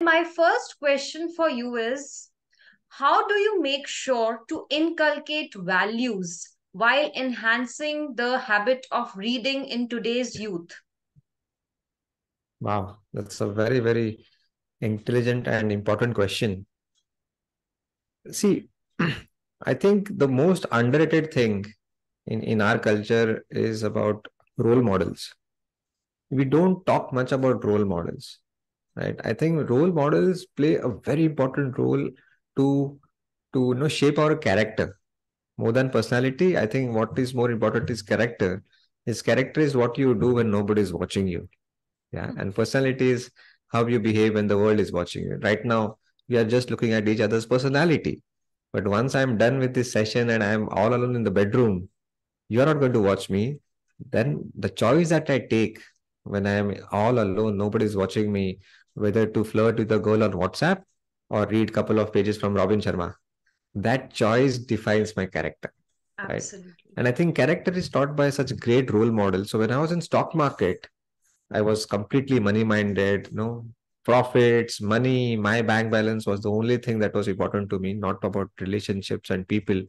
My first question for you is, how do you make sure to inculcate values while enhancing the habit of reading in today's youth? Wow, that's a very, very intelligent and important question. See, I think the most underrated thing in our culture is about role models. We don't talk much about role models. Right. I think role models play a very important role to shape our character. More than personality, I think what is more important is character. His character is what you do when nobody is watching you. Yeah. And personality is how you behave when the world is watching you. Right now, we are just looking at each other's personality. But once I'm done with this session and I'm all alone in the bedroom, you're not going to watch me. Then the choice that I take when I'm all alone, nobody's watching me, whether to flirt with a girl on WhatsApp or read a couple of pages from Robin Sharma. That choice defines my character. Absolutely. Right? And I think character is taught by such great role models. So when I was in stock market, I was completely money-minded. Profits, money, my bank balance was the only thing that was important to me, not about relationships and people.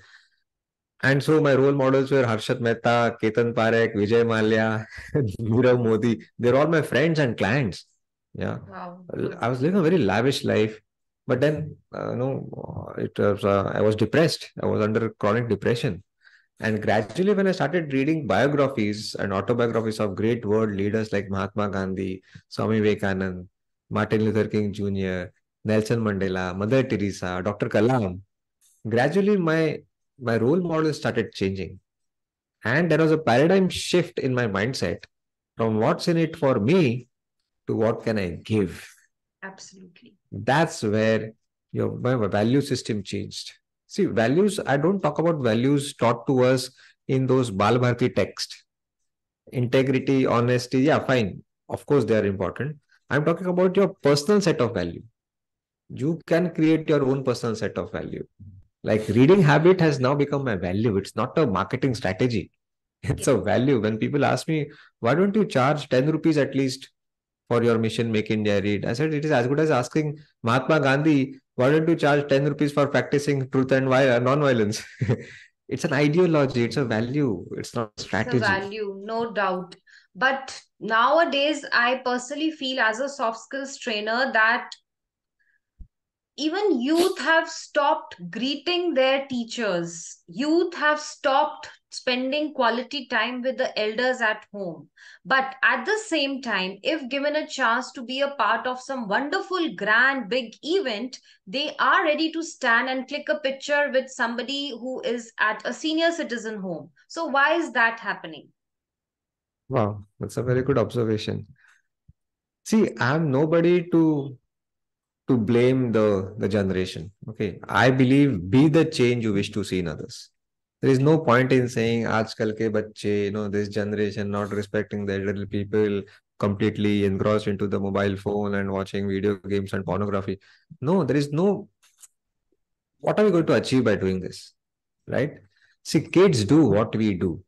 And so my role models were Harshad Mehta, Ketan Parekh, Vijay Malaya, Dheeraj Modi. They're all my friends and clients. Yeah, wow. I was living a very lavish life, but then I was depressed. I was under chronic depression, and gradually, when I started reading biographies and autobiographies of great world leaders like Mahatma Gandhi, Swami Vivekananda, Martin Luther King Jr., Nelson Mandela, Mother Teresa, Dr. Kalam, gradually my role model started changing, and there was a paradigm shift in my mindset from what's in it for me to what can I give? Absolutely. That's where my value system changed. See, values, I don't talk about values taught to us in those Balabharti texts. Integrity, honesty, yeah, fine. Of course, they are important. I'm talking about your personal set of value. You can create your own personal set of value. Like reading habit has now become my value. It's not a marketing strategy. It's a value. When people ask me, why don't you charge 10 rupees at least for your mission, Make India Read? I said, it is as good as asking Mahatma Gandhi, why don't you charge 10 rupees for practicing truth and non-violence? It's an ideology. It's a value. It's not a strategy. It's a value, no doubt. But nowadays, I personally feel as a soft skills trainer that even youth have stopped greeting their teachers. Youth have stopped spending quality time with the elders at home. But at the same time, if given a chance to be a part of some wonderful, grand, big event, they are ready to stand and click a picture with somebody who is at a senior citizen home. So why is that happening? Wow, that's a very good observation. See, I'm nobody to blame the generation. Okay, I believe be the change you wish to see in others. There is no point in saying, aajkal ke bacche, this generation not respecting the elderly people, completely engrossed into the mobile phone and watching video games and pornography. No, there is no... What are we going to achieve by doing this? Right? See, kids do what we do,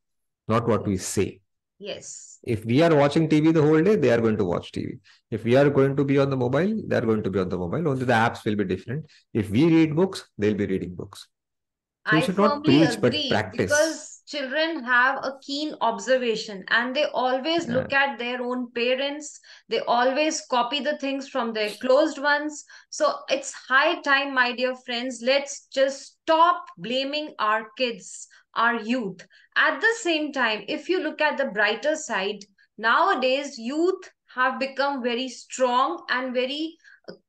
not what we say. Yes. If we are watching TV the whole day, they are going to watch TV. If we are going to be on the mobile, they are going to be on the mobile. Only the apps will be different. If we read books, they'll be reading books. So I firmly agree, because children have a keen observation and they always look at their own parents. They always copy the things from their closed ones. So it's high time, my dear friends, let's just stop blaming our kids, our youth. At the same time, if you look at the brighter side, nowadays youth have become very strong and very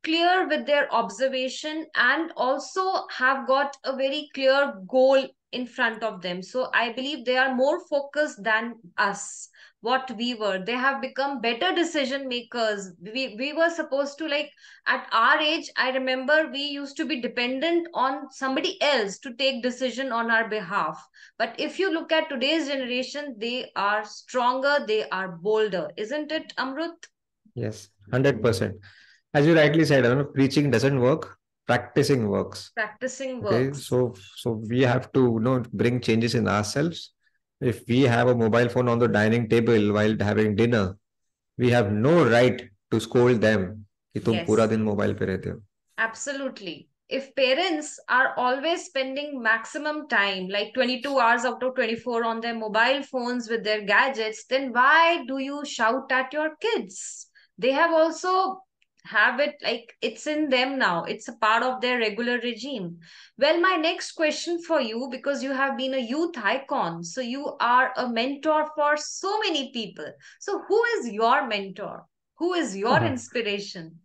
clear with their observation and also have got a very clear goal in front of them. So I believe they are more focused than us, what we were. They have become better decision makers. We were supposed to, like, at our age, I remember we used to be dependent on somebody else to take decision on our behalf. But if you look at today's generation, they are stronger, they are bolder. Isn't it, Amrut? Yes, 100%. As you rightly said, preaching doesn't work, practicing works. Practicing works. Okay? So we have to bring changes in ourselves. If we have a mobile phone on the dining table while having dinner, we have no right to scold them कि तुम पूरा दिन mobile पे रहते हो. Absolutely. If parents are always spending maximum time, like 22 hours out of 24 on their mobile phones with their gadgets, then why do you shout at your kids? They have also have it, like it's in them now. It's a part of their regular regime. Well, my next question for you, because you have been a youth icon, so you are a mentor for so many people. So who is your mentor? Who is your inspiration?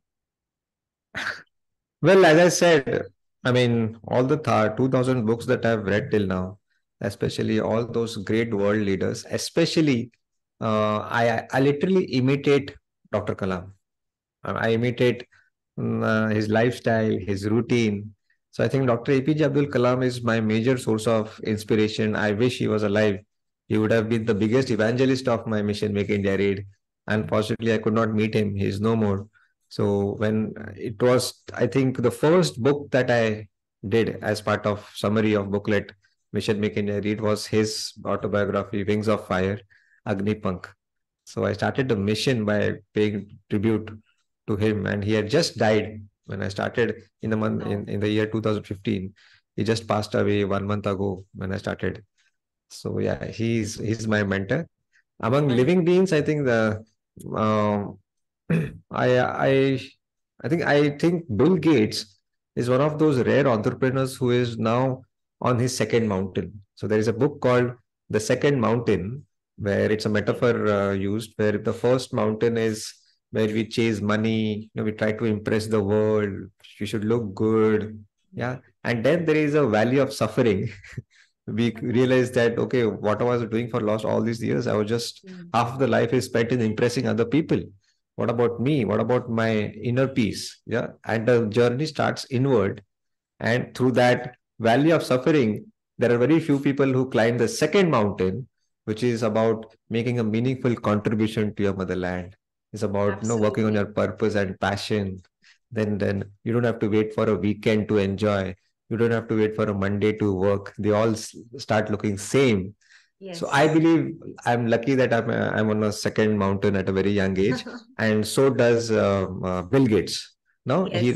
Well, as I said, I mean, all the 2000 books that I've read till now, especially all those great world leaders, especially I literally imitate Dr. Kalam. I imitate his lifestyle, his routine. So I think Dr. A.P.J. Abdul Kalam is my major source of inspiration. I wish he was alive. He would have been the biggest evangelist of my mission, Make India Read. Unfortunately, I could not meet him. He is no more. So when it was, I think the first book that I did as part of summary of booklet, Mission Make India Read, was his autobiography, Wings of Fire, Agni Punk. So I started the mission by paying tribute to him, and he had just died when I started in the month in the year 2015. He just passed away 1 month ago when I started. So yeah, he's my mentor. Among living beings, I think the I think Bill Gates is one of those rare entrepreneurs who is now on his second mountain. So there is a book called The Second Mountain, where it's a metaphor used, where the first mountain is where we chase money, we try to impress the world, you should look good, and then there is a valley of suffering. We realize that, okay, what I was doing for last all these years, I was just half the life is spent in impressing other people. What about me? What about my inner peace? And the journey starts inward, and through that valley of suffering, there are very few people who climb the second mountain, which is about making a meaningful contribution to your motherland. It's about working on your purpose and passion. Then you don't have to wait for a weekend to enjoy. You don't have to wait for a Monday to work. They all start looking same. Yes. So I believe I'm lucky that I'm on a second mountain at a very young age. And so does Bill Gates. Now he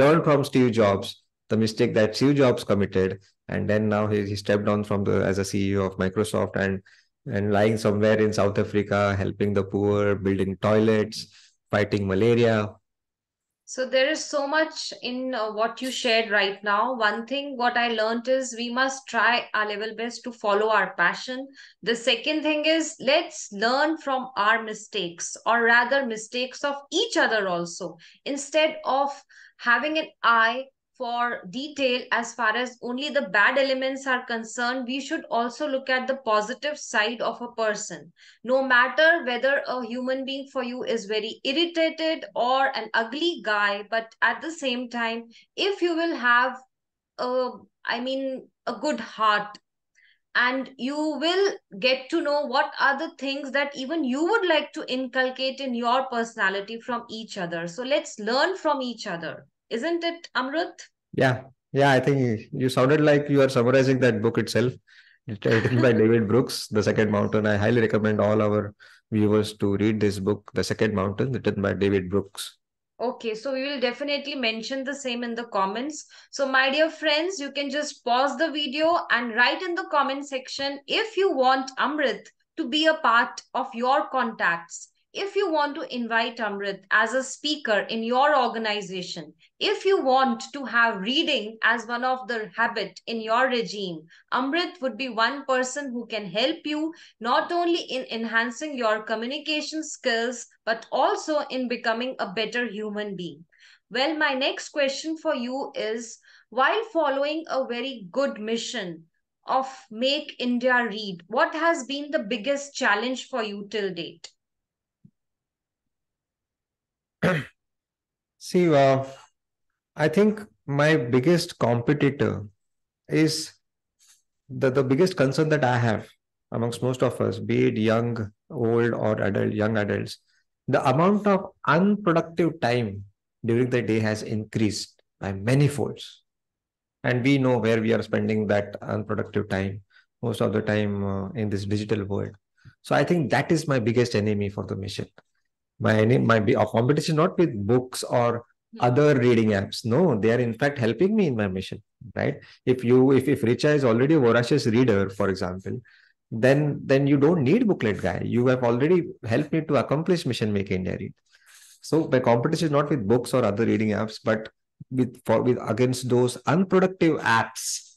learned from Steve Jobs, the mistake that Steve Jobs committed. And then now he stepped down from as a CEO of Microsoft, and lying somewhere in South Africa, helping the poor, building toilets, fighting malaria. So there is so much in what you shared right now. One thing what I learned is we must try our level best to follow our passion. The second thing is let's learn from our mistakes, or rather mistakes of each other also, instead of having an eye for detail as far as only the bad elements are concerned. We should also look at the positive side of a person. No matter whether a human being for you is very irritated or an ugly guy, but at the same time, if you will have a good heart, and you will get to know what are the things that even you would like to inculcate in your personality from each other. So let's learn from each other. Isn't it, Amrut? Yeah. I think you sounded like you are summarizing that book itself, written by David Brooks, The Second Mountain. I highly recommend all our viewers to read this book, The Second Mountain, written by David Brooks. Okay, so we will definitely mention the same in the comments. So my dear friends, you can just pause the video and write in the comment section if you want Amrut to be a part of your contacts. If you want to invite Amrut as a speaker in your organization, if you want to have reading as one of the habit in your regime, Amrut would be one person who can help you not only in enhancing your communication skills, but also in becoming a better human being. Well, my next question for you is, while following a very good mission of Make India Read, what has been the biggest challenge for you till date? See, I think my biggest competitor is the biggest concern that I have amongst most of us, be it young, old, or adult, young adults. The amount of unproductive time during the day has increased by many folds. And we know where we are spending that unproductive time most of the time in this digital world. So I think that is my biggest enemy for the mission. my competition not with books or other reading apps. No, they are in fact helping me in my mission, right? If Richa is already a voracious reader, for example, then you don't need booklet guy. You have already helped me to accomplish mission Make India Read. So my competition is not with books or other reading apps, but with against those unproductive apps.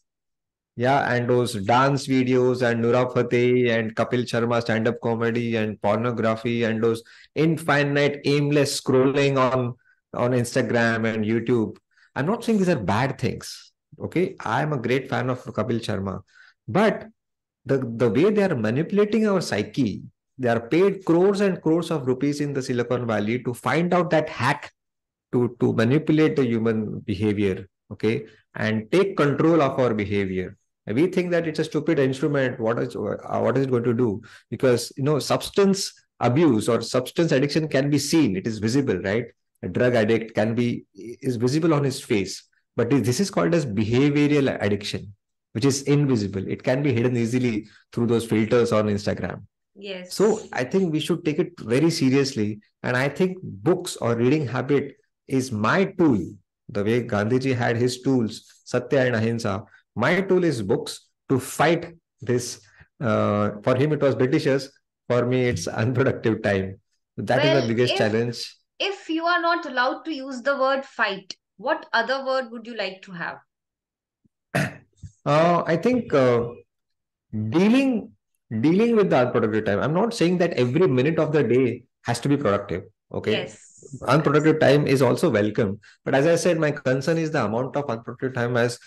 Yeah, and those dance videos and Noora Fateh and Kapil Sharma stand-up comedy and pornography and those infinite aimless scrolling on Instagram and YouTube. I'm not saying these are bad things. Okay, I'm a great fan of Kapil Sharma. But the way they are manipulating our psyche, they are paid crores and crores of rupees in the Silicon Valley to find out that hack to manipulate the human behavior, okay, and take control of our behavior. We think that it's a stupid instrument. What is it going to do? Because, you know, substance abuse or substance addiction can be seen. It is visible, right? A drug addict is visible on his face. But this is called as behavioral addiction, which is invisible. It can be hidden easily through those filters on Instagram. Yes. So I think we should take it very seriously. And I think books or reading habit is my tool. The way Gandhiji had his tools, Satya and Ahinsa, my tool is books to fight this. For him, it was Britishers. For me, it's unproductive time. That is the biggest challenge. If you are not allowed to use the word fight, what other word would you like to have? I think dealing with the unproductive time. I'm not saying that every minute of the day has to be productive. Okay. Yes. Unproductive time is also welcome. But as I said, my concern is the amount of unproductive time has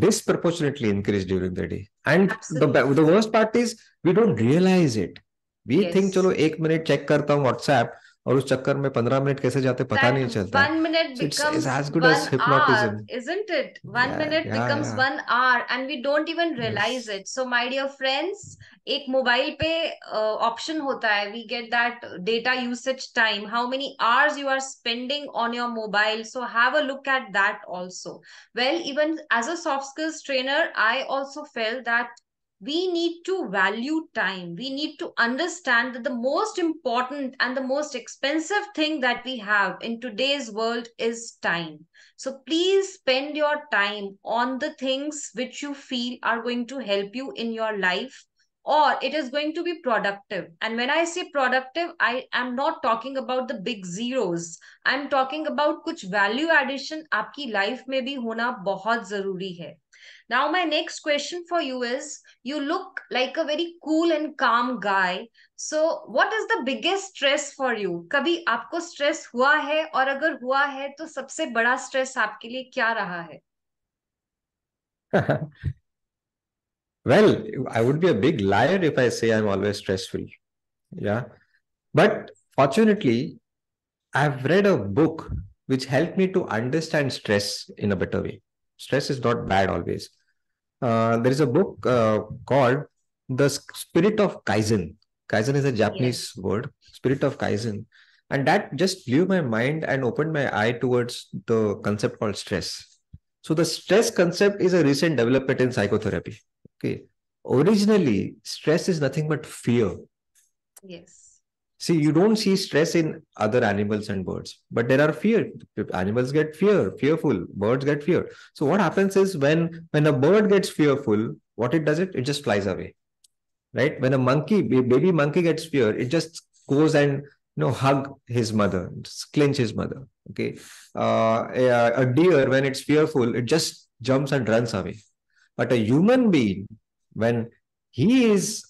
disproportionately increased during the day. And the worst part is we don't realize it. We think, chalo, 1 minute check karta hoon WhatsApp. Aur us chakkar mein 15 minute kaise jaate pata nahi chalta. 1 minute becomes it's as good as hypnotism, hour, isn't it? One minute becomes 1 hour, and we don't even realize it. So, my dear friends, ek mobile pe option hota hai. We get that data usage time, how many hours you are spending on your mobile. So, have a look at that also. Well, even as a soft skills trainer, I also felt that we need to value time. We need to understand that the most important and the most expensive thing that we have in today's world is time. So please spend your time on the things which you feel are going to help you in your life, or it is going to be productive. And when I say productive, I am not talking about the big zeros. I'm talking about kuch value addition aapki life mein bhi hona bahut zaruri hai. Now, my next question for you is, you look like a very cool and calm guy. So, what is the biggest stress for you? Kabhi aapko stress hua hai, aur agar hua hai, to sabse bada stress aapke liye kya raha hai? Well, I would be a big liar if I say I'm always stressful. Yeah. But fortunately, I've read a book which helped me to understand stress in a better way. Stress is not bad always. There is a book called The Spirit of Kaizen. Kaizen is a Japanese word, Spirit of Kaizen. And that just blew my mind and opened my eye towards the concept called stress. So the stress concept is a recent development in psychotherapy. Okay. Originally, stress is nothing but fear. Yes. See, you don't see stress in other animals and birds, but there are fear. Animals get fearful, birds get fear. So what happens is when a bird gets fearful, what it does, it just flies away, right? When a baby monkey gets fear, it just goes and, you know, hug his mother, just clinch his mother, okay? A deer, when it's fearful, it just jumps and runs away. But a human being, when he is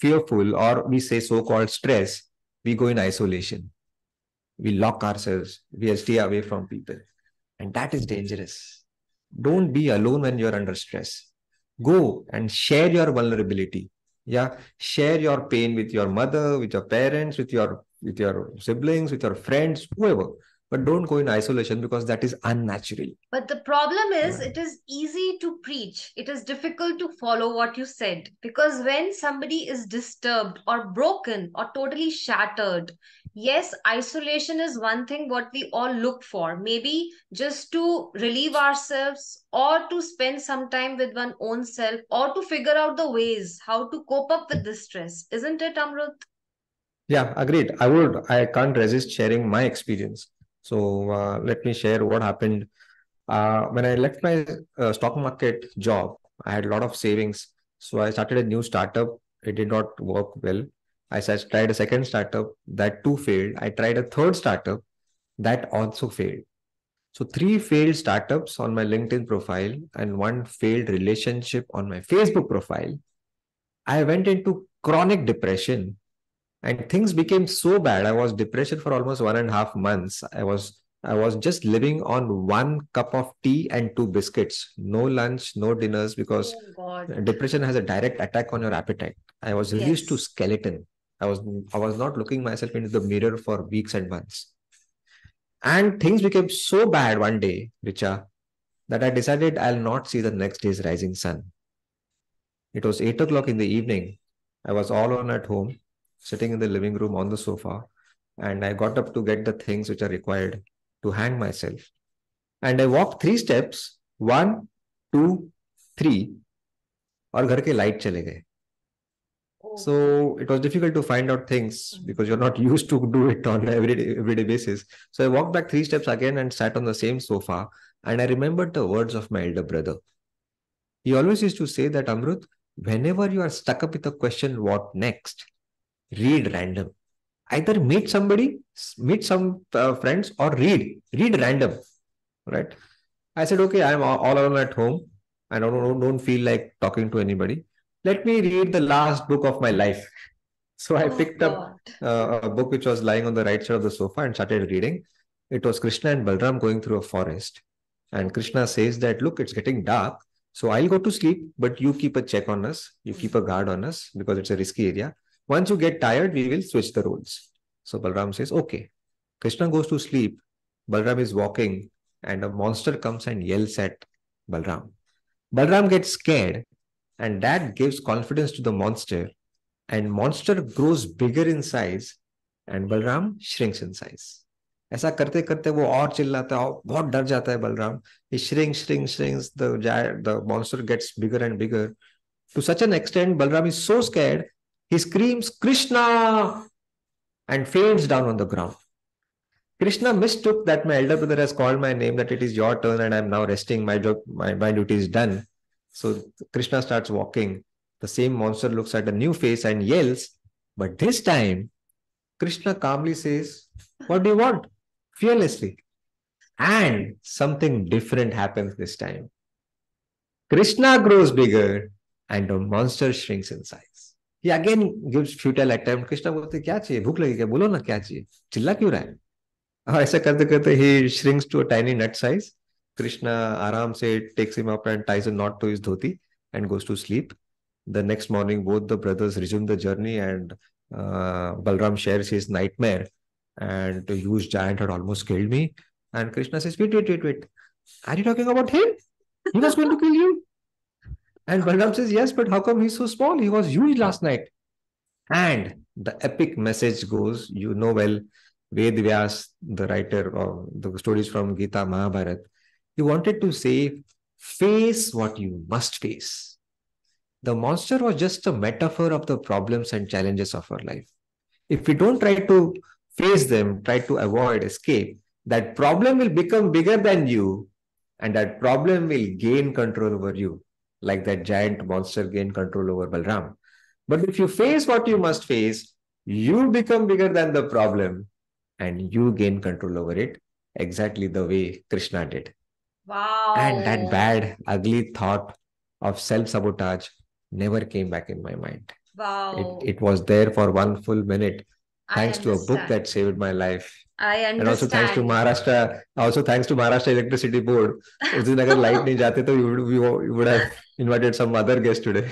fearful, or we say so-called stress, we go in isolation. We lock ourselves. We stay away from people. And that is dangerous. Don't be alone when you're under stress. Go and share your vulnerability. Yeah. Share your pain with your mother, with your parents, with your siblings, with your friends, whoever. But don't go in isolation, because that is unnatural. But the problem is, it is easy to preach. It is difficult to follow what you said. Because when somebody is disturbed or broken or totally shattered, yes, isolation is one thing what we all look for. Maybe just to relieve ourselves, or to spend some time with one's own self, or to figure out the ways how to cope up with the stress. Isn't it, Amrut? Yeah, agreed. I can't resist sharing my experience. So let me share what happened. When I left my stock market job, I had a lot of savings. So I started a new startup. It did not work well. I tried a second startup. That too failed. I tried a third startup. That also failed. So 3 failed startups on my LinkedIn profile and 1 failed relationship on my Facebook profile. I went into chronic depression and things became so bad. I was depressed for almost 1.5 months. I was just living on 1 cup of tea and 2 biscuits. No lunch, no dinners, because depression has a direct attack on your appetite. I was reduced to skeleton. I was not looking myself into the mirror for weeks and months. And things became so bad one day, Richa, that I decided I'll not see the next day's rising sun. It was 8 o'clock in the evening. I was all alone at home, sitting in the living room on the sofa. And I got up to get the things which are required to hang myself. And I walked 3 steps. 1, 2, 3. And ghar ke light chale gaye. So it was difficult to find out things because you're not used to do it on everyday basis. So I walked back 3 steps again and sat on the same sofa. And I remembered the words of my elder brother. He always used to say that, Amrut, whenever you are stuck up with the question, what next? Read random. Either meet somebody, meet some friends, or read random. Right? I said, okay, I'm all alone at home. I don't feel like talking to anybody. Let me read the last book of my life. So I picked up a book which was lying on the right side of the sofa and started reading. It was Krishna and Balram going through a forest. And Krishna says that, look, it's getting dark. So I'll go to sleep, but you keep a check on us. You keep a guard on us because it's a risky area. Once you get tired, we will switch the roles. So Balram says, okay. Krishna goes to sleep. Balram is walking and a monster comes and yells at Balram. Balram gets scared. And that gives confidence to the monster. And monster grows bigger in size. And Balram shrinks in size. ऐसा करते करते वो और चिल्लाता है, बहुत डर जाता है Balram. He shrinks. The monster gets bigger and bigger. To such an extent, Balram is so scared, he screams, Krishna! And faints down on the ground. Krishna mistook that my elder brother has called my name, that it is your turn and I am now resting. My duty is done. So Krishna starts walking. The same monster looks at a new face and yells. But this time, Krishna calmly says, what do you want? Fearlessly. And something different happens this time. Krishna grows bigger and the monster shrinks in size. He again gives futile attempt. Krishna says, kya chahiye? Bhook lagi kya? Bolo na kya chahiye? Chilla kyun raha hai? Aisa karte karte he shrinks to a tiny nut size. Krishna aram se takes him up and ties a knot to his dhoti and goes to sleep. The next morning, both the brothers resume the journey and Balram shares his nightmare. And a huge giant had almost killed me. And Krishna says, wait. Are you talking about him? He was going to kill you. And Balram says, yes, but how come he's so small? He was huge last night. And the epic message goes, you know well, Ved Vyas, the writer of the stories from Gita, Mahabharata, he wanted to say, face what you must face. The monster was just a metaphor of the problems and challenges of our life. If we don't try to face them, try to avoid, escape, that problem will become bigger than you and that problem will gain control over you, like that giant monster gained control over Balram. But if you face what you must face, you become bigger than the problem and you gain control over it, exactly the way Krishna did. Wow. And that bad, ugly thought of self-sabotage never came back in my mind. Wow. It was there for 1 full minute. Thanks to a book that saved my life. I understand. And also thanks to Maharashtra Electricity Board. If light nahi jate, to you would have invited some other guest today.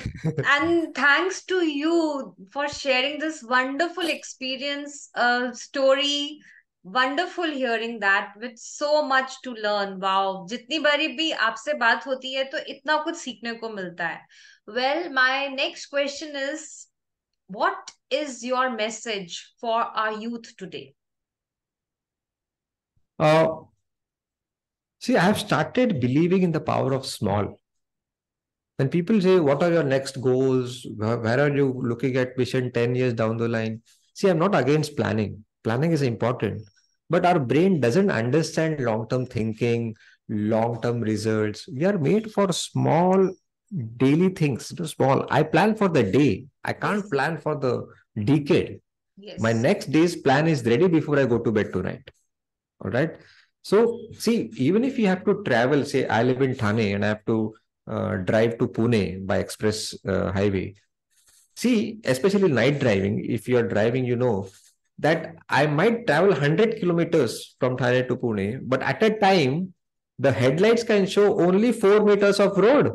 And thanks to you for sharing this wonderful experience, story. Wonderful hearing that with so much to learn. Wow. Jitni bari bhi aapse baat hoti hai, to itna kuch seekhne ko milta hai. Well, my next question is, what is your message for our youth today? See, I have started believing in the power of small. When people say, what are your next goals? Where are you looking at vision 10 years down the line? See, I'm not against planning. Planning is important, but our brain doesn't understand long-term thinking, long-term results. We are made for small daily things. Small. I plan for the day. I can't plan for the decade. Yes. My next day's plan is ready before I go to bed tonight. All right. So see, even if you have to travel, say I live in Thane and I have to drive to Pune by express highway. See, especially night driving, if you are driving, you know that I might travel 100 kilometers from Thane to Pune, but at a time, the headlights can show only 4 meters of road.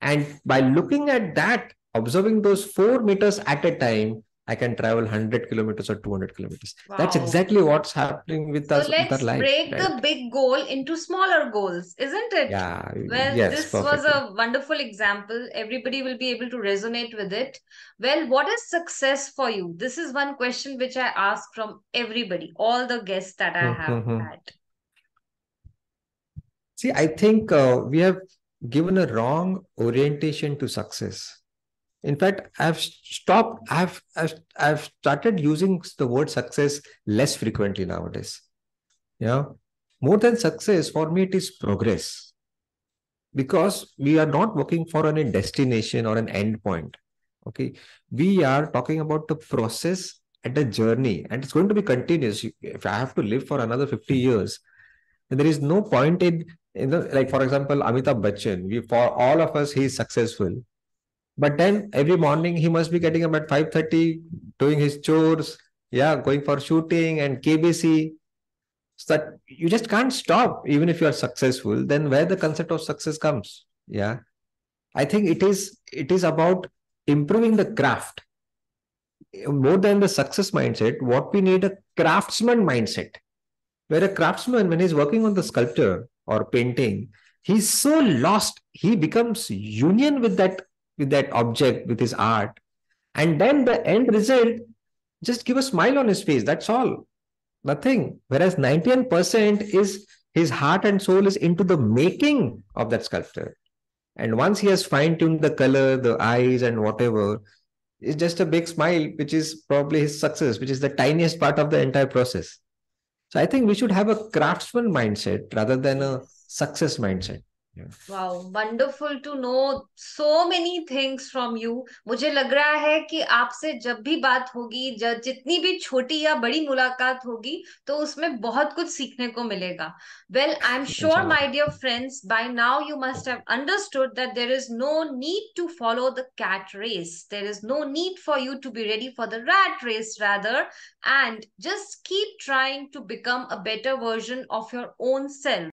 And by looking at that, observing those 4 meters at a time, I can travel 100 kilometers or 200 kilometers. Wow. That's exactly what's happening with us. So let's break the big goal into smaller goals, isn't it? Yeah. Well, this was a wonderful example. Everybody will be able to resonate with it. Well, what is success for you? This is one question which I ask from everybody, all the guests that I have had. See, I think we have given a wrong orientation to success. In fact, I've started using the word success less frequently nowadays. Yeah. More than success, for me, it is progress. Because we are not working for any destination or an end point. Okay. We are talking about the process and the journey. And it's going to be continuous. If I have to live for another 50 years, there is no point in the, like, for example, Amitabh Bachchan, for all of us, he is successful. But then every morning he must be getting up at 5:30, doing his chores, yeah, going for shooting and KBC. So that you just can't stop, even if you are successful. Then where the concept of success comes, yeah. I think it is about improving the craft more than the success mindset. What we need a craftsman mindset, where a craftsman, when he's working on the sculpture or painting, he's so lost, he becomes union with that object, with his art. And then the end result, just give a smile on his face. That's all. Nothing. Whereas 91% is his heart and soul is into the making of that sculpture. And once he has fine-tuned the color, the eyes and whatever, it's just a big smile, which is probably his success, which is the tiniest part of the entire process. So I think we should have a craftsman mindset rather than a success mindset. Wow, wonderful to know so many things from you. मुझे लग रहा है कि आपसे जब भी बात होगी, जितनी भी छोटी या बड़ी मुलाकात होगी, तो उसमें बहुत कुछ सीखने को मिलेगा. Well, I'm sure, my dear friends, by now you must have understood that there is no need to follow the cat race. There is no need for you to be ready for the rat race, rather, and just keep trying to become a better version of your own self.